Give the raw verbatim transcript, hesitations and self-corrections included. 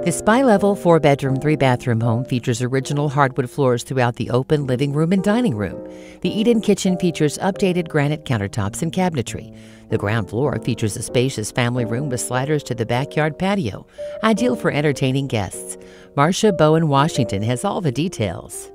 This bi-level, four-bedroom, three-bathroom home features original hardwood floors throughout the open living room and dining room. The eat-in kitchen features updated granite countertops and cabinetry. The ground floor features a spacious family room with sliders to the backyard patio, ideal for entertaining guests. Marsha Bowen-Washington has all the details.